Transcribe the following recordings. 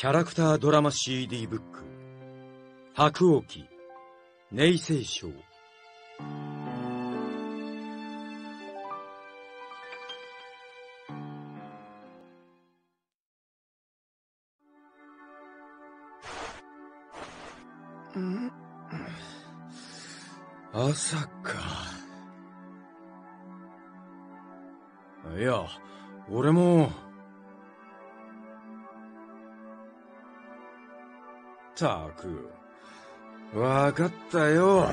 キャラクタードラマ CD ブック、白鸚記寧静賞。朝か。いや、俺も。ったく、わかったよ。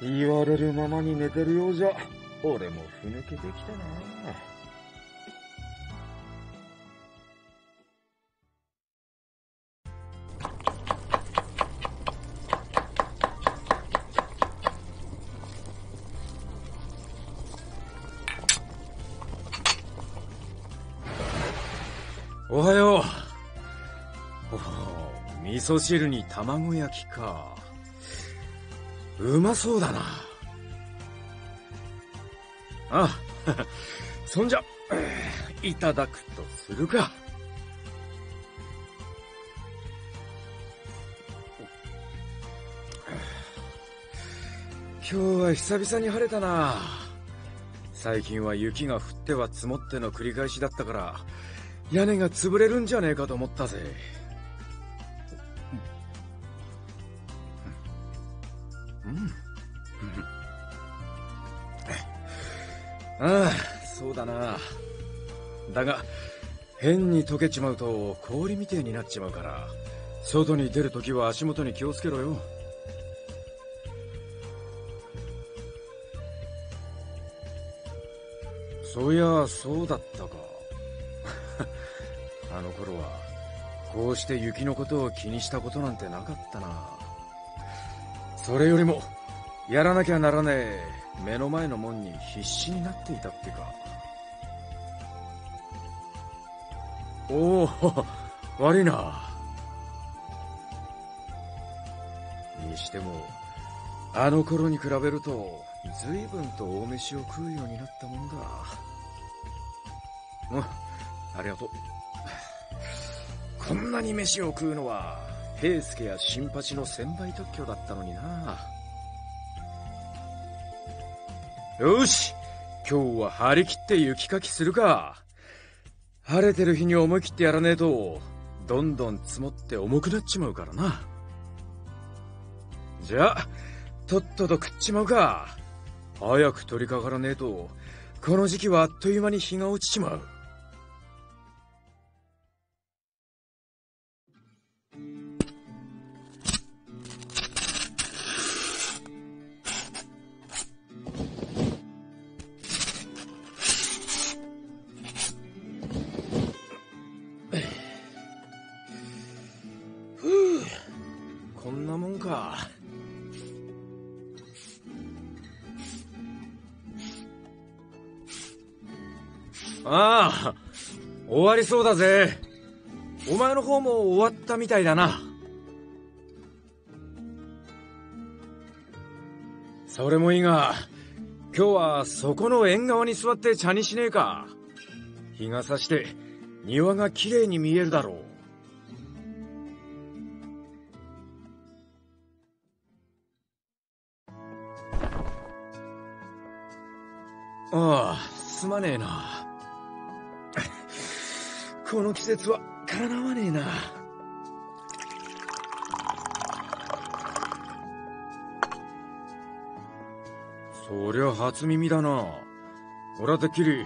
言われるままに寝てるようじゃ、俺もふぬけてきたな。おはよう。お、味噌汁に卵焼きか。うまそうだな。あ、そんじゃ、いただくとするか。今日は久々に晴れたな。最近は雪が降っては積もっての繰り返しだったから、屋根が潰れるんじゃねえかと思ったぜ。うん。ああ、そうだな。だが、変に溶けちまうと氷みてえになっちまうから、外に出るときは足元に気をつけろよ。そういや、そうだったか。あの頃はこうして雪のことを気にしたことなんてなかったな。それよりもやらなきゃならねえ目の前のもんに必死になっていたってか。おお、悪いな。にしてもあの頃に比べると随分と大飯を食うようになったもんだ。うん、ありがとう。こんなに飯を食うのは平助や新八の1000倍特許だったのにな。よし、今日は張り切って雪かきするか。晴れてる日に思い切ってやらねえとどんどん積もって重くなっちまうからな。じゃあとっとと食っちまうか。早く取りかからねえとこの時期はあっという間に日が落ちちまう。こんなもんか。ああ、終わりそうだぜ。お前の方も終わったみたいだな。それもいいが、今日はそこの縁側に座って茶にしねえか。日が差して庭がきれいに見えるだろう。ああ、すまねえな。この季節はかなわねえな。そりゃ初耳だな。俺はてっきり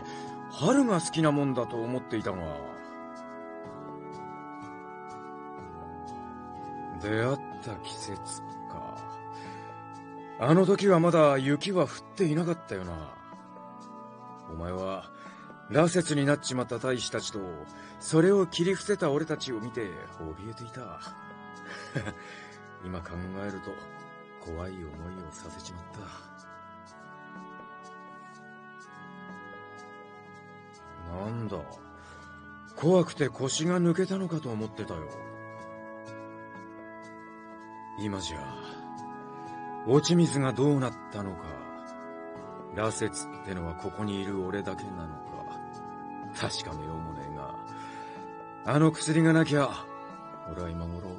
春が好きなもんだと思っていたが。出会った季節か。あの時はまだ雪は降っていなかったよな。お前は羅刹になっちまった大使たちとそれを切り伏せた俺たちを見て怯えていた。今考えると怖い思いをさせちまった。なんだ、怖くて腰が抜けたのかと思ってたよ。今じゃ落ち水がどうなったのか、羅刹ってのはここにいる俺だけなのか、確かめようもねえが、あの薬がなきゃ、俺は今頃、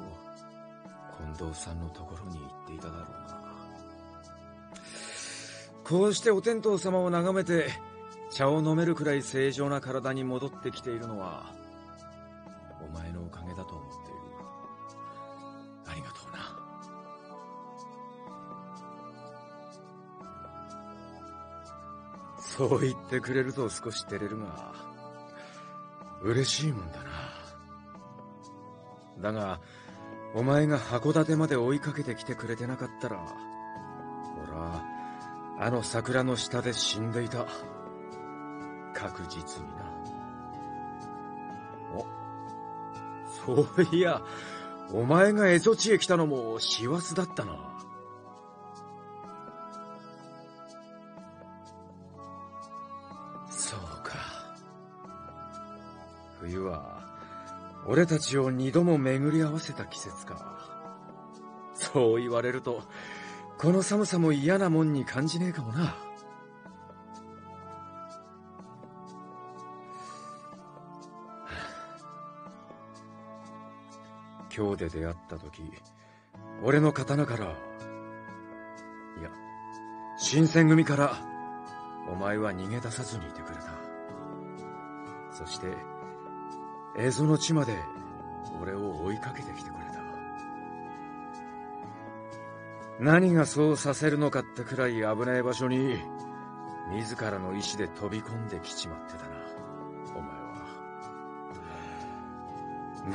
近藤さんのところに行っていただろうな。こうしてお天道様を眺めて、茶を飲めるくらい正常な体に戻ってきているのは、お前のおかげだと思っている。ありがとうな。そう言ってくれると少し照れるが、嬉しいもんだな。だが、お前が函館まで追いかけてきてくれてなかったら、俺は、あの桜の下で死んでいた。確実にな。お、そういや、お前が蝦夷地へ来たのも師走だったな。そうか。冬は、俺たちを二度も巡り合わせた季節か。そう言われると、この寒さも嫌なもんに感じねえかもな。今日で出会った時、俺の刀から、いや、新選組から、お前は逃げ出さずにいてくれた。そして、蝦夷の地まで、俺を追いかけてきてくれた。何がそうさせるのかってくらい危ない場所に、自らの意志で飛び込んできちまってたな、お前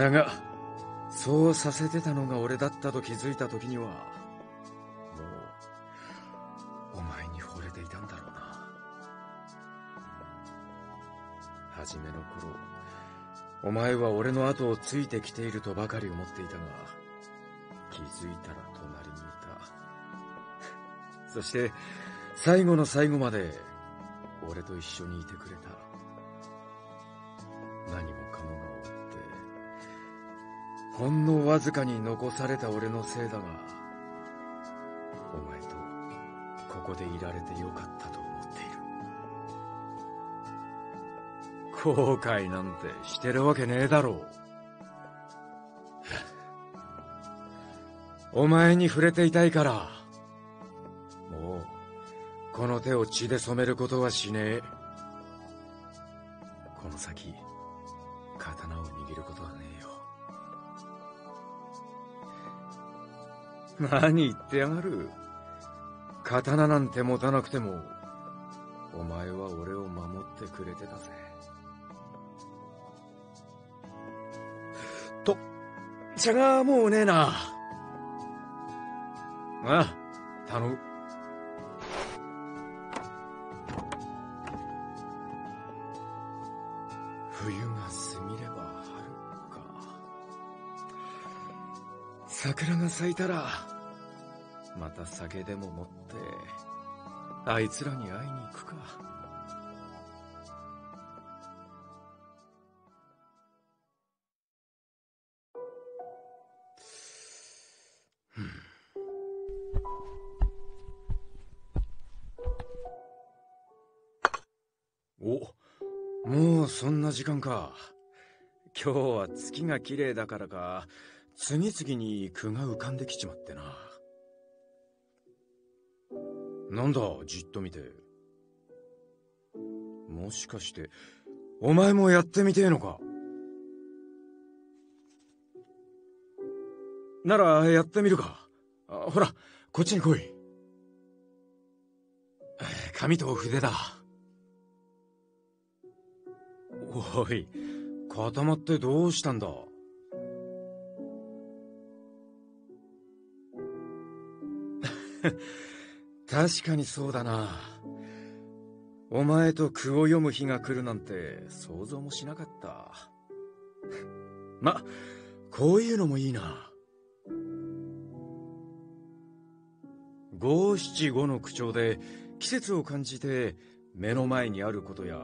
は。だが、そうさせてたのが俺だったと気づいた時には、もう、お前に惚れていたんだろうな。初めの頃、お前は俺の後をついてきているとばかり思っていたが、気づいたら隣にいた。そして、最後の最後まで、俺と一緒にいてくれた。何もかもが終わって、ほんのわずかに残された俺のせいだが、お前と、ここでいられてよかったと思っている。後悔なんてしてるわけねえだろう。お前に触れていたいから、もう、この手を血で染めることはしねえ。この先、刀を握ることはねえよ。何言ってやがる。刀なんて持たなくても、お前は俺を守ってくれてたぜ。と、茶がもうねえな。ああ、頼む。冬が過ぎれば春か。桜が咲いたら、また酒でも持って、あいつらに会いに行くか。お、もうそんな時間か。今日は月が綺麗だからか、次々に句が浮かんできちまってな。なんだ、じっと見て。もしかして、お前もやってみてえのか？なら、やってみるか。ほら、こっちに来い。紙と筆だ。おい、固まってどうしたんだ？確かにそうだな。お前と句を読む日が来るなんて想像もしなかった。ま、こういうのもいいな。五七五の口調で季節を感じて目の前にあることや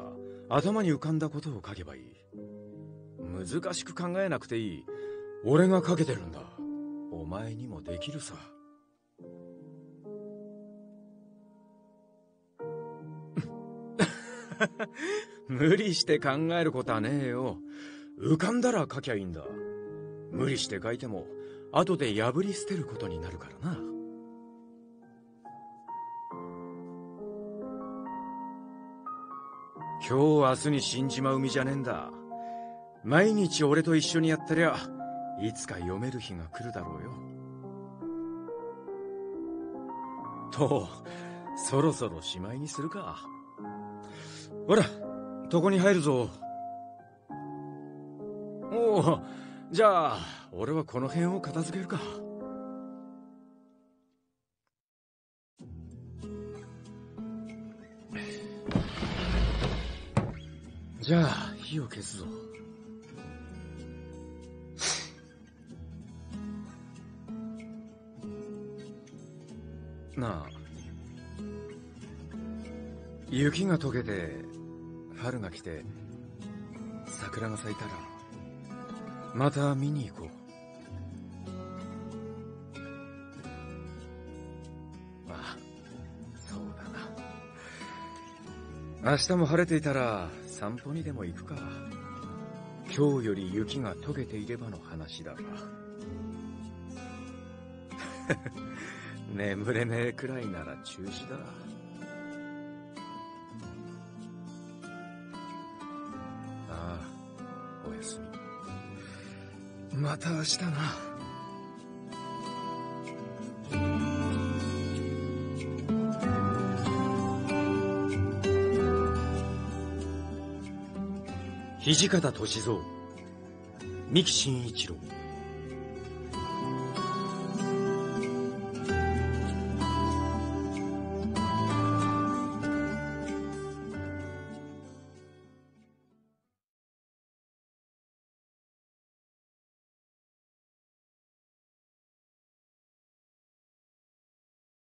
頭に浮かんだことを書けばいい。難しく考えなくていい。俺が書けてるんだ。お前にもできるさ。無理して考えることはねえよ。浮かんだら書きゃいいんだ。無理して書いても後で破り捨てることになるからな。今日明日に死んじまう身じゃねえんだ。毎日俺と一緒にやってりゃいつか読める日が来るだろうよ。とそろそろしまいにするか。ほら床に入るぞ。おお、じゃあ俺はこの辺を片付けるか。じゃあ火を消すぞ。なあ、雪が溶けて春が来て桜が咲いたらまた見に行こう。あ、そうだな。明日も晴れていたら散歩にでも行くか。今日より雪が溶けていればの話だが眠れねえくらいなら中止だ。ああ、おやすみ。また明日な。土方歳三、三木真一郎。